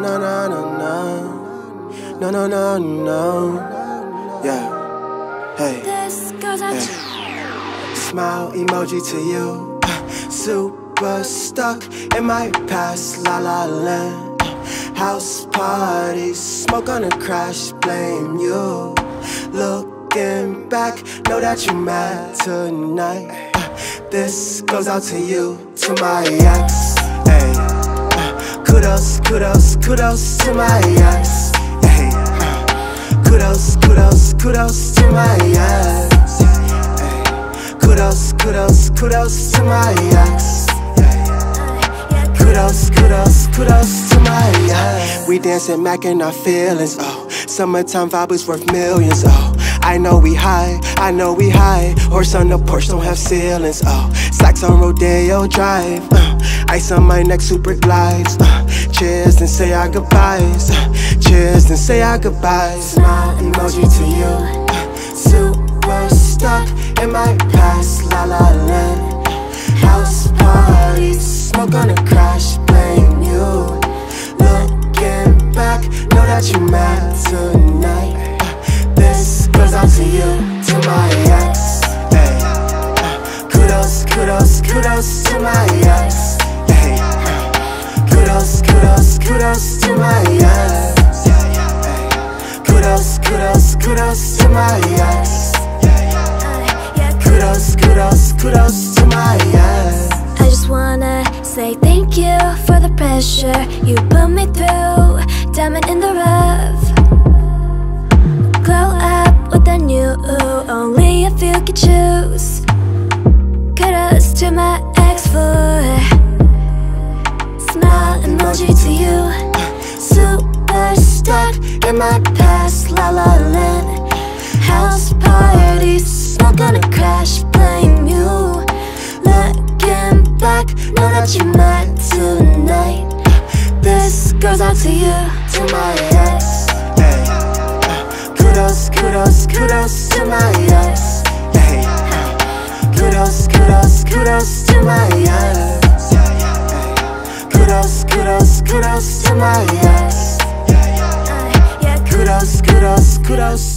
na na na na na na na na. Yeah, hey. Hey. Smile emoji to you. Super stuck in my past, la la land. House parties, smoke on a crash, blame you. Looking back, know that you're mad tonight. This goes out to you, to my ex. Kudos, kudos, kudos to my ex. Hey, kudos, kudos, kudos to my ex. Hey, kudos, kudos, kudos to my ex. Kudos, kudos, kudos to my ex. We dancing, macking our feelings. Oh, summertime vibe is worth millions. Oh, I know we high. Horse on the porch, don't have ceilings. Oh, slacks on Rodeo Drive. Ice on my neck, super glides. Cheers and say our goodbyes. Cheers and say our goodbyes. Smile emoji to you. Super stuck in my past, la la land. House parties, smoke on a crash, blame you. Looking back, know that you're mad tonight. This goes out to you, to my ex. Hey. Kudos, kudos, kudos to my ex. Hey. Kudos, kudos, kudos to my ex. Hey. Kudos, kudos, kudos to my ex. Kudos, kudos, kudos to my ex. I just wanna say thank you for the pressure you put me through. Diamond in the rough, glow up with the new. Only a few could choose. Kudos to my ex for smile emoji to you. Super stuck in my past, la la land. House parties, smoke on a crash, blame you. Looking back, know that you're mad tonight. This goes out to you, to my ex. Hey. Kudos, kudos, kudos to my ex. Hey. Kudos, kudos, kudos to my ex. Kudos, kudos, kudos to my ex. Kudos, kudos, kudos.